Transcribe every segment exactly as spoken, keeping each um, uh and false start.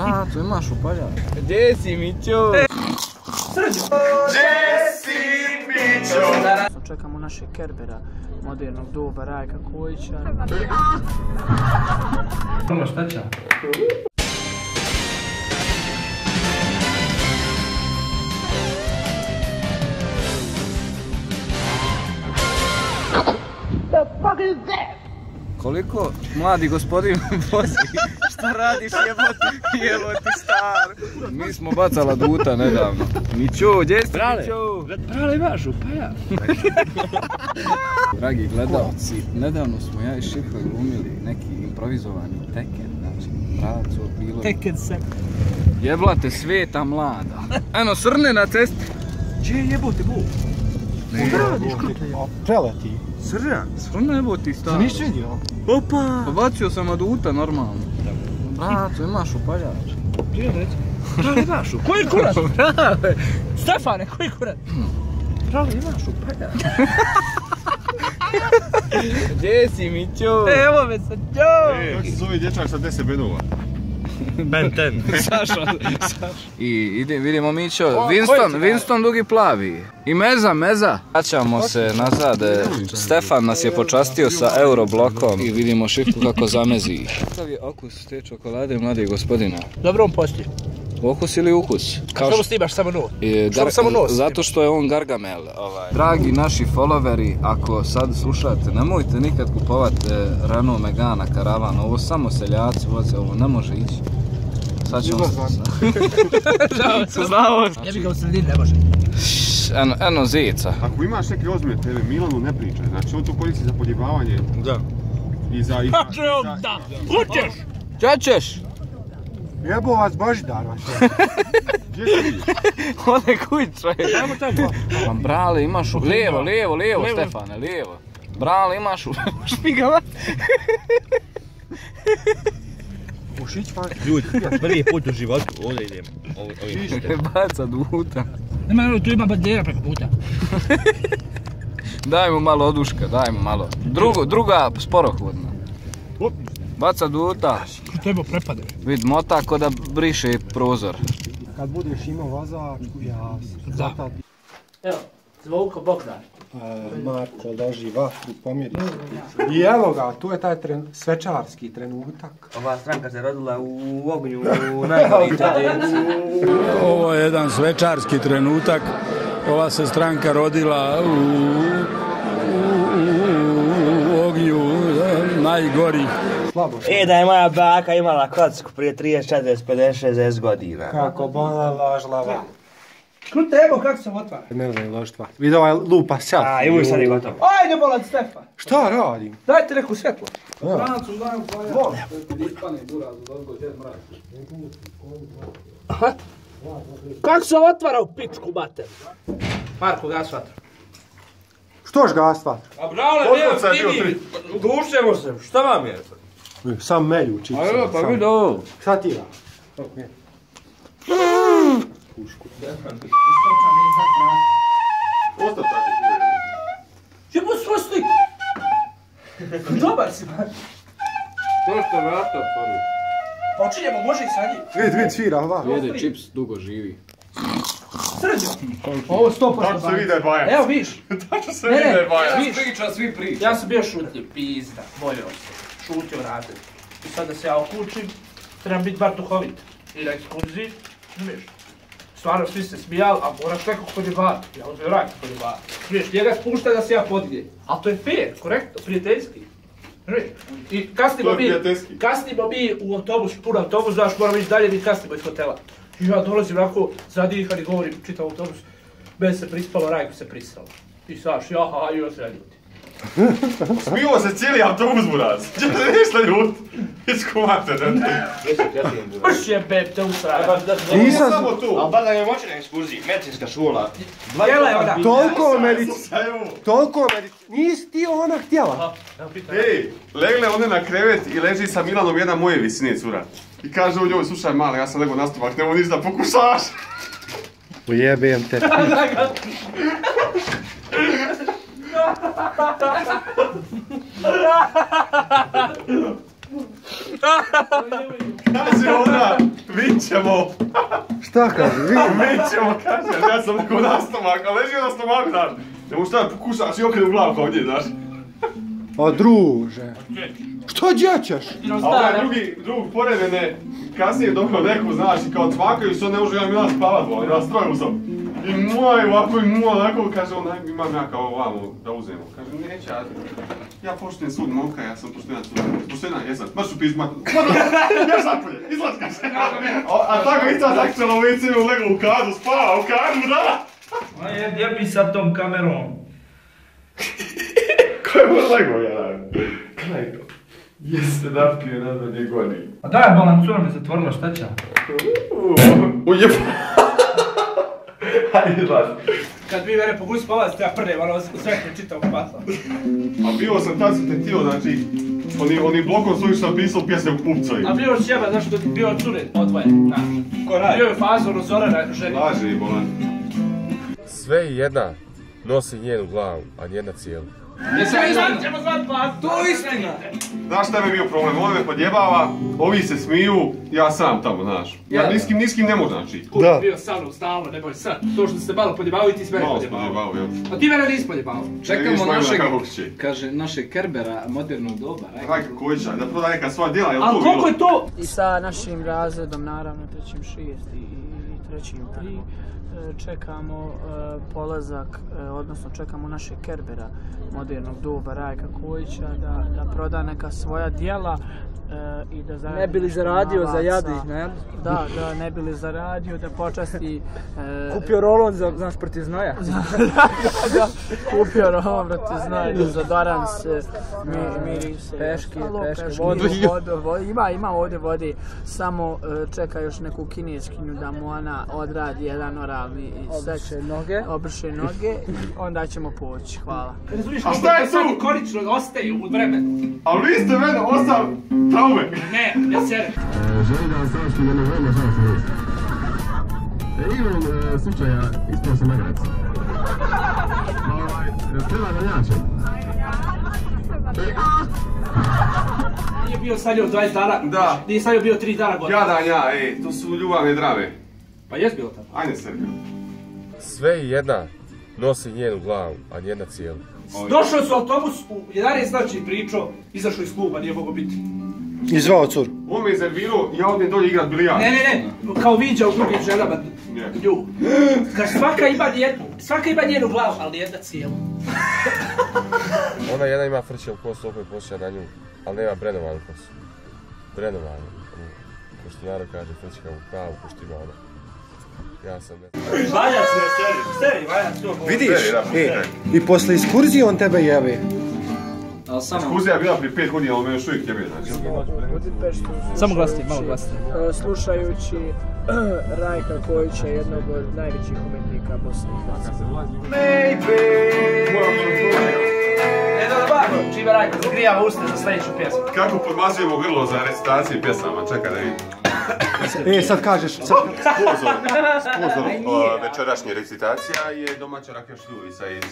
A, tu imaš upaljač. Gdje si, Mićo? Čekamo našeg Kerbera, modernog doba Rajka Kojića. Prvo šta će? Koliko mladi gospodin vozi, šta radiš jeboti, jeboti star. Mi smo bacala duta nedavno. Mićo, gdje ste Mićo? Brale, imaš upaja. Dragi gledalci, nedavno smo ja i Šifle glumili neki improvizovani teken, znači braco, bilo... Teken se. Jeblate sveta mlada. Eno, srne na cesti. Gdje je jebote bol? Šta radiš kako je? Preleti. Srđan, srđan jebo ti stalo. Niš vidio? Opa! Pobacio sam aduta normalno. Braco, imaš upaljač. Prije reći. Brale, imaš upaljač. Koji kurat? Brale! Stefane, koji kurat? Brale, imaš upaljač. Gdje si, Mićo? Evo me, Sađo! Kako se zove dječak sa deset bedova? Ben ten. Saša. I vidimo Mićo, Winston, Winston dugi plavi. I Meza, Meza. Vraćamo se nazad, Stefan nas je počastio sa euroblokom. I vidimo Šifku kako zamezi. Kakav je okus te čokolade, mladi gospodina? Dobro on posti. Okus ili ukus? Što mu snimaš samo nos? Zato što je on Gargamel. Dragi naši followeri, ako sad slušate, nemojte nikad kupovati Renault Megana karavan. Ovo samo seljaci voze, ovo ne može ići. Sad ćemo... Znao se, znao se. Jebi ga u sredini, ne može. Eno zica. Ako imaš neki ozbiljne teme, Milanu ne pričaj. Znači on to koristi za podjebavanje. Da. I za... Pače on da! Učeš! Čečeš! Jebo vas Božidar, vaš je. Gdje se vidiš? Ode kuća je. Ajmo tamo. Brale, imaš u... Lijevo, lijevo, lijevo, Stefane, lijevo. Brale, imaš u... Špigava. U šićfak. Ljudi, prvi put u životu, ovdje idemo. Šište. Baca duta. Nema, tu ima bandera preko puta. Daj mu malo oduška, daj mu malo. Druga sporohodna. Baca duta. Tebo prepade. Vid, mota ko da briše prozor. Kad budeš imao vazačku, ja... Da. Evo, Zvonko Bogdan. Marko drži vatru, pomjeri se. I evo ga, tu je taj svečarski trenutak. Ova stranka se rodila u ognju, u najgoričati. Ovo je jedan svečarski trenutak. Ova se stranka rodila u ognju najgorih. E da je moja baka imala kocku prije trideset, četrdeset, pedeset, šezdeset godina. Kako bona lažla vam. Krute, evo kako sam otvara. Ne znam ložit vat. Vidi ovaj lupa sad. A i uj sad je gotovo. Ajde bolan Stefan. Šta radim? Dajte neku svjetlo. Strancu znam koja. Vol. Ispane buraz u dozgo djed mraz. Kako sam otvarao pičku mater? Marko gas vatru. Štoš gas vatru? A brale, nema stivi. Dušemo se. Šta vam je? Sam melju čica. Ajde, pa vidi ovo. Šta ti ga? Pušku. Ostav tako. Čemu svoj sliku? Dobar si, man. To što vrata pali. Počinjemo, može i sanji. Vidi, vidi, svira, ova. Vidi, čips dugo živi. Srđo! Ovo sto pošto bajac. Tako se vidi da je bajac. Evo, viš. Tako se vidi da je bajac. Svi priča, svi priča. Ja sam bio šutljiv, pizda, bojao se. Šutio razred. I sad da se ja okučim, trebam biti bar duhovit. I na ekskurziji, smiješ. Stvarno svi se smijali, a moraš nekog kod je bar. Ja uzmem Rajka kod je bar. Smiješ, njega spuštaj da se ja podijem. Ali to je fair, korektno, prijateljski. I kasnimo mi u autobus, pun autobus, znaš moram ići dalje, mi kasnimo iz hotela. I ja dolazim onako zadihan i govorim, čitav autobus. Meni se prispalo, Rajku se prisralo. I saš, jaha, i on se ljudi. Smilo se cijeli autobuz buraz. Ništa ljud. Iskumate, ne? Pršje beb, te usrava. Nisam samo tu. Ali bada je moćena ekskurzija, medicinska škola. Jela je ona. Toliko medici... Toliko medici... Nisi ti ona htjela. Ej, legle one na krevet i leži sa Milanom jedna moje visine, cura. I kaže u njoj, slušaj male, ja sam lego nastupak, nemo ništa da pokušaš. Ujebem te. Kaže ona, vi mi ćemo... Šta kaže? Mi ćemo, kaže, ja sam nekako na stomak, ali leži na stomaku, znaš. Ne mogu šta da pokušaš i okrenu glavu ovdje, znaš. A druže... Šta djećaš? A ovaj drugi, drugi poremene, kasnije dobro neku, znaš, i kao cvakaju se, on ne može ja Milan spavat, ali ja stroju sam. I moj ovako i moj onako, kaže on, imam ja kao ovamo da uzemo. Kaže, neće, ja poštujem svog momka, ja sam poštena sud. Poštena, jesam, mrš u pizmat. Još napolje, izlaz kaže. A tako i sad akcijala u ve ce-u legla u kadu, spava u kadu, da? Ja bi sa tom kamerom. Ko je moj legao, ja radim? Klejko. Jeste napio nadalje goni. A daj, balancura mi zatvorila, šta će? Ujepa. Hajde, izlazi. Kad vi vere pogući spavati, ste ja prdev, ono sve što čitao pasao. A bio sam tad sam te tio, znači, on je blokom svojih što napisao pjesme u Pupcovi. A bio još jeba, znaš, bio cure odvojen, znaš. Ko radi? Bio je fazo rozorana žena. Laži i bolan. Sve i jedna nosi njenu glavu, a njena cijelu. Sve i jedan ćemo zvat pasu. To je istina. Znaš šta je bio problem, ovo me podjebava, ovi se smiju, ja sam tamo, znaš. Ja niskim, niskim ne mogu, znači. Uvijek bio sa mnom, stalno, nemoj sad. To što se malo podjebavao i ti s mene podjebavao. A ti mene nisi podjebavao. Čekamo našeg, kaže, našeg Kerbera, modernog doba. Rajka Kojića, da proda neka svoja djela, jel to bilo? Ali koliko je to? I sa našim razredom, naravno, trećim šest i trećim tri. Čekamo polazak, odnosno čekamo našeg Kerbera, modernog doba Rajka Kojića, da proda neka svoja djela i da zaradi... Ne bi li zaradio za jadić, ne? Da, da ne bi li zaradio, da počasti... Kupio rolon za, znaš, proti znoja. Da, kupio rolon proti znoja, zadoran se, miri se... Peške, peške, vodu, vodu, ima, ima ovdje vode, samo čeka još neku kineskinju da mu ona odradi jedan oral. Obrše noge. Obrše noge i onda ćemo poći, hvala. A šta je tu? Korično ostaju u vremenu. Ali vi ste mene ostavili traume. Ne, ne sjerim. Želim da vam stavim što mene vrlo žao se vezi. Igrom slučaja ispao sam nagradica. Treba da njačem. Nije bio sanjao dvadeset dana. Da. Nije sanjao bio tri dana godina. Jadan ja, ej, to su ljubavne drame. Pa jes bilo tako? Ajde, Sergio. Sve i jedna nosi njenu glavu, a njena cijelu. Došao su autobus u jedanaest znači pričao, izašao iz kluba, nije mogo biti. I zvao curu. On me je zervirao, ja ovdje dolje igram bilijar. Ne, ne, ne, kao viđa u drugim ženama. Ljub. Kaži, svaka ima njenu glavu, ali jedna cijelu. Ona jedna ima frčev kosu, opet pošlja na nju, ali nema brenovanu kosu. Brenovanu, ko što narod kaže, frčka u kavu, ko što ima ona. Ja sam ne... Valjac ne seri, seri, valjac to govori. Vidiš? I posle iskurzije on tebe jebe. Iskurzija je bila prije pet godina, ali me još uvijek jebe. Samo glasnije, malo glasnije. Slušajući Rajka Kojića, jednog od najvećih umetnika Bosne i Hercegovine. Maybe! Edo da bako, čime Rajka, zgrijava uste za sljedeću pjesmu. Kako podmazujemo grlo za recitacije pjesama, čekaj da vidim. E, sad kažeš... Spozor večerašnje recitacija je domaća Rakija Šljuvica iz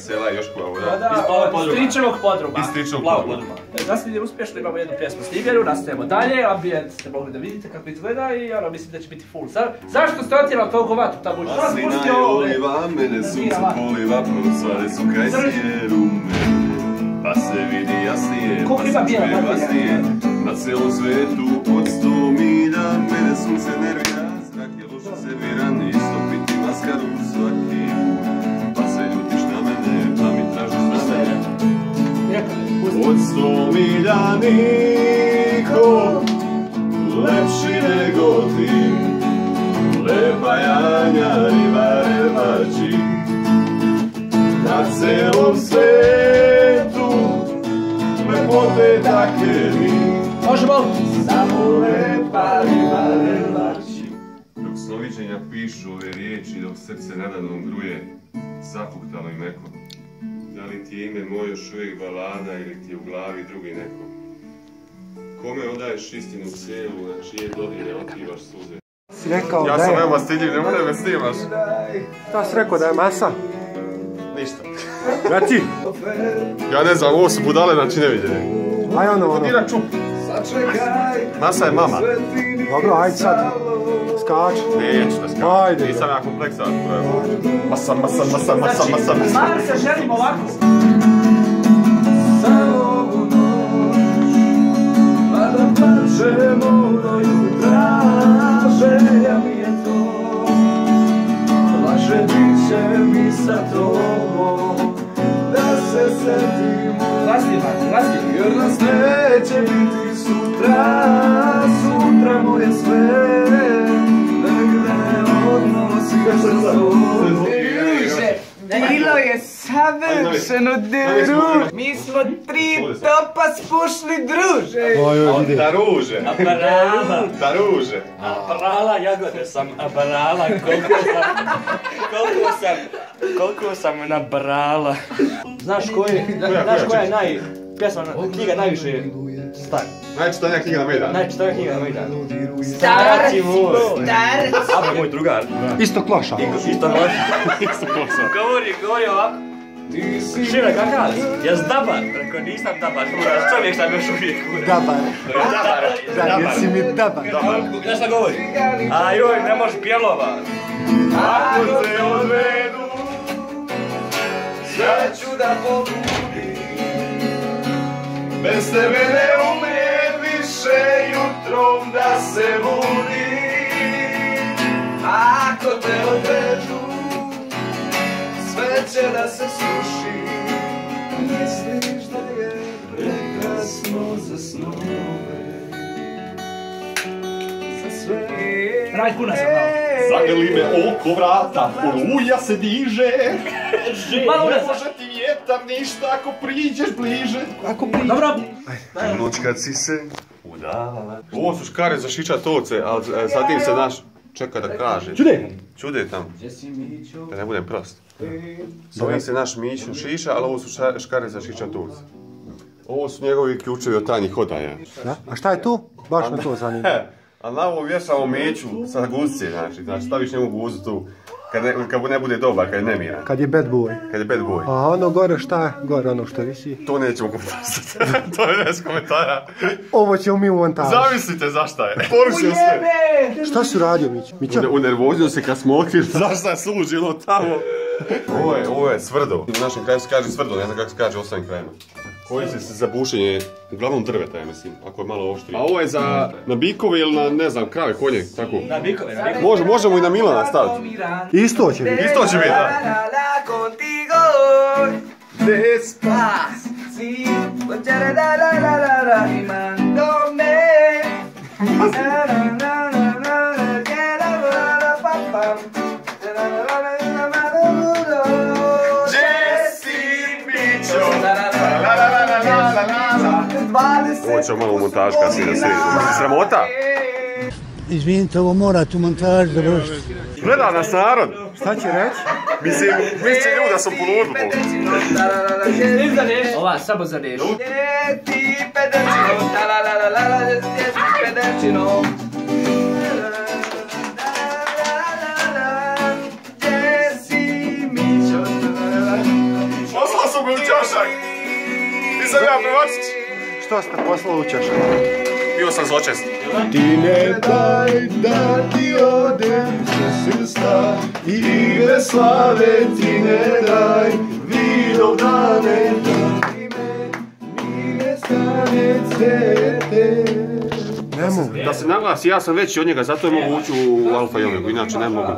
sela Joškova voda. Iz Tričevog podruma. Iz Tričevog podruma. Nastavljamo uspješno, imamo jednu pjesmu Stigeru, nastavljamo dalje, ambijent ste mogli da vidite kako izgleda i ono, mislim da će biti full. Zašto ste otjerali toliko vatru tamo? Maslina je oliva, mene sunce poliva, prosvade su kraj sjerume. Pa se vidi jasnije, pa se sve glasnije, na celom svetu pod sto mina. Mene sunce nervira, zrak je lošo serviran, isto piti maskaru svaki put. Pa se ljutiš na mene, pa mi tražiš na mene. Pod sto mina niko, lepši nego ti. Lepa Janja, riba, rebači, na celom svetu. Lepote takve mi, samo lepa riba lepači. Dok snoviđenja pišu ove riječi, dok srce nadadom gruje, zapuhtalo i meko. Da li ti je ime moje još uvijek balada ili ti je u glavi drugi neko? Kome odaješ istinu cijelu, na čije dodire otkrivaš suze? Ja sam veoma stiljiv, ne moram me snimaš. Šta si rekao da je masa? Ništa. Ja ti? Ja ne znam, ovo su budale, znači ne vidjeli. Aj ono, ono. Podira čup. Masa je mama. Dobro, ajde sad, skači. Neću da skači, nisam ja kompleksan. Masam, masam, masam, masam, masam. Znači, se želim ovako. Savu noć, mada plaćemo do jutra, želja mi je to. Laže bit će mi sa tobom, da se setim. Vlasti, vlasti, jer nas neće biti sutra. Sutra moje sve, negde odnosi sa sobom. Bilo je savršeno, druže. Mi smo tri topa spušli, druže. Da ruže. A parala. Da ruže. A parala, jagode sam. A parala, koliko sam. Koliko sam. Koliko sam nabrala. Znaš koja je naj... pjesma, knjiga najviše star. Najčitanija knjiga na Mejdanu. Najčitanija knjiga na Mejdanu. Starac moj. Starac. A moj drugar. Isto kloša. Isto kloša. Isto kloša. Govori, govori ovako. Šira kakaz. Ja zdabar. Preko nisam dabar. Čovjek sam još uvijek kuda. Dabar. Dabar. Da, jer si mi dabar. Znaš šta govori? A joj, ne moš pjelova. Ako se odvedu, sve ću da poludim. Bez tebe ne umem više jutrom da se budim. Ako te odvedu, sve će da se suši. Misliš da je prekrasno za snove. Za sve. Raj kuna sam dao. Zagrli me oko vrata, oluja se diže. Malo ne može ti vjetar ništa ako priđeš bliže. Ako priđeš. Dobro. Noć kad si se udavala. Ovo su škare za šičat ovce, ali zatim se naš čeka da kaže. Čude. Čude tamo. Da ne budem prost. S ovim se naš Miću šiša, ali ovo su škare za šičat ovce. Ovo su njegovi ključevi od tajnih odaja. A šta je tu? Baš me to zanima. Ali na ovo vješamo meću sa guzce, znači staviš njemu guzu tu, kad ne bude dobar, kad je nemiran. Kad je bad boy. Kad je bad boy. A ono gore šta je? Gore ono što visi? To nećemo komentarsati, to je bez komentara. Ovo ćemo mi u montažu. Zamislite zašta je. Porušio sve. Šta si uradio Mića? Unervozio se kad smo okrili zašta je služilo tamo. Ovo je svrdo. U našem kraju se kaže svrdo, ne znam kako se kaže u ostalim krajima. Koristi se za bušenje, uglavnom drveta, ja mislim, ako je malo oštrije. A ovo je za na bikove ili na, ne znam, krave, konje, tako? Na bikove, na bikove. Možemo i na Milana staviti. Isto će biti. Isto će biti, da. Ovo ćemo malo u montaž kad si da sređu. Sramota? Izvinite, ovo morate u montaž da vršiti. Gleda nas narod. Šta će reći? Mislim, misli ljudi da sam poludilo. Ova, samo za nešto. Djeti pedećino, talalala, djeti pedećino. Poslao sam ga u čašak. Nisam ja prevačić. Što ste poslao u čašak? Bio sam zločest. Ti ne daj da ti odem sa srsta i veslave ti ne daj vidov dane da ti me nije stane cete. Ne mogu. Da se naglasi, ja sam veći od njega, zato je mogu ući u Alfa i Omega, inače ne mogu.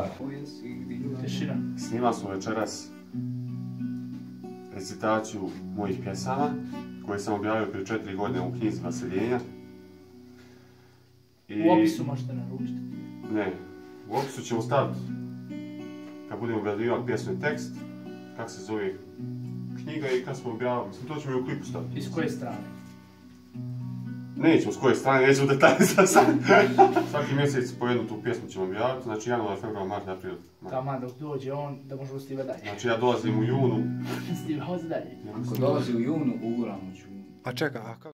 Snimali smo večeras recitaciju mojih pjesama koje sam objavio prije četiri godine u knjizi Vaseljenja. U opisu možete naručiti? Ne, u opisu ćemo staviti, kad budemo objavljivati pjesmu i tekst, kak se zove knjiga i kad smo objavili, to ćemo i u klipu staviti. I s koje strane? Nećemo s koje strane, nećemo detalje za sad. Svaki mjesec po jednu tu pjesmu ćemo objaviti, znači januar, februar, mart, april. Tamo dok dođe on, da možemo stiva dalje. Znači ja dolazim u junu. Stiva, hozi dalje. Ako dolazi u junu, uguram u junu. A čekaj, a kako?